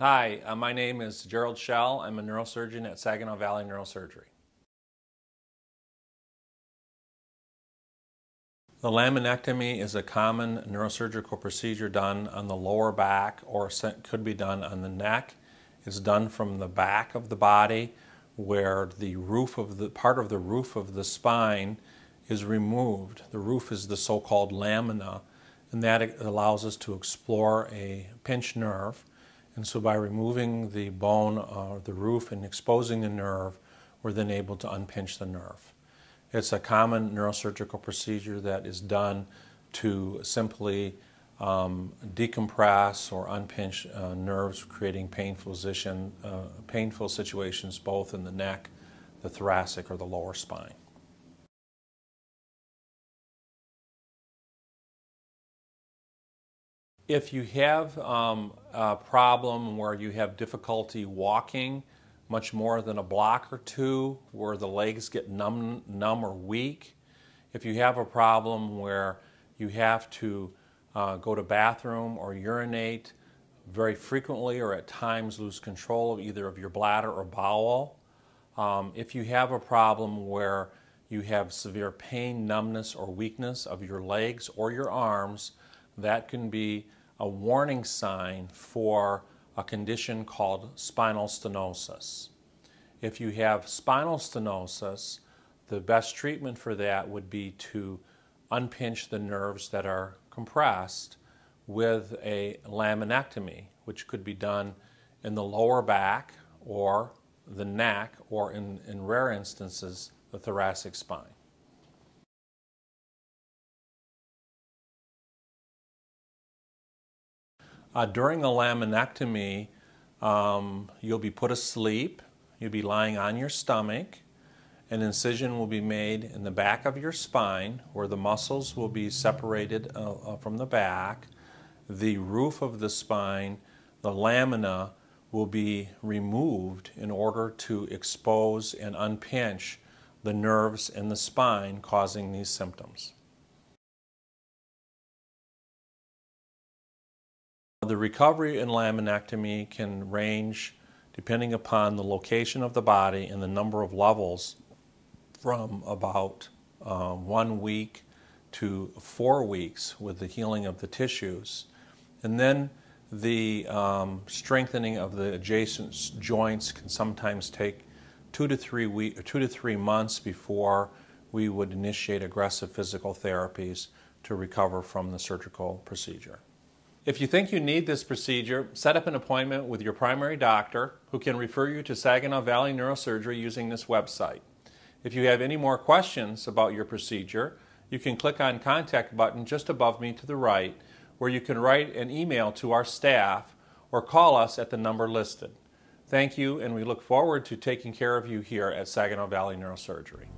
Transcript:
Hi, my name is Gerald Schell. I'm a neurosurgeon at Saginaw Valley Neurosurgery. The laminectomy is a common neurosurgical procedure done on the lower back, or could be done on the neck. It's done from the back of the body, where the roof of the part of the roof of the spine is removed. The roof is the so-called lamina, and that allows us to explore a pinched nerve. And so by removing the bone or the roof and exposing the nerve, we're then able to unpinch the nerve. It's a common neurosurgical procedure that is done to simply decompress or unpinch nerves, creating painful situations both in the neck, the thoracic, or the lower spine. If you have a problem where you have difficulty walking much more than a block or two, where the legs get numb or weak, if you have a problem where you have to go to bathroom or urinate very frequently, or at times lose control of either of your bladder or bowel, if you have a problem where you have severe pain, numbness, or weakness of your legs or your arms, that can be a warning sign for a condition called spinal stenosis. If you have spinal stenosis, the best treatment for that would be to unpinch the nerves that are compressed with a laminectomy, which could be done in the lower back or the neck, or in rare instances, the thoracic spine. During a laminectomy, you'll be put asleep, you'll be lying on your stomach, an incision will be made in the back of your spine where the muscles will be separated from the back, the roof of the spine, the lamina, will be removed in order to expose and unpinch the nerves in the spine causing these symptoms. The recovery in laminectomy can range, depending upon the location of the body and the number of levels, from about 1 week to 4 weeks with the healing of the tissues. And then the strengthening of the adjacent joints can sometimes take 2 to 3 months before we would initiate aggressive physical therapies to recover from the surgical procedure. If you think you need this procedure, set up an appointment with your primary doctor, who can refer you to Saginaw Valley Neurosurgery using this website. If you have any more questions about your procedure, you can click on the Contact button just above me to the right, where you can write an email to our staff or call us at the number listed. Thank you, and we look forward to taking care of you here at Saginaw Valley Neurosurgery.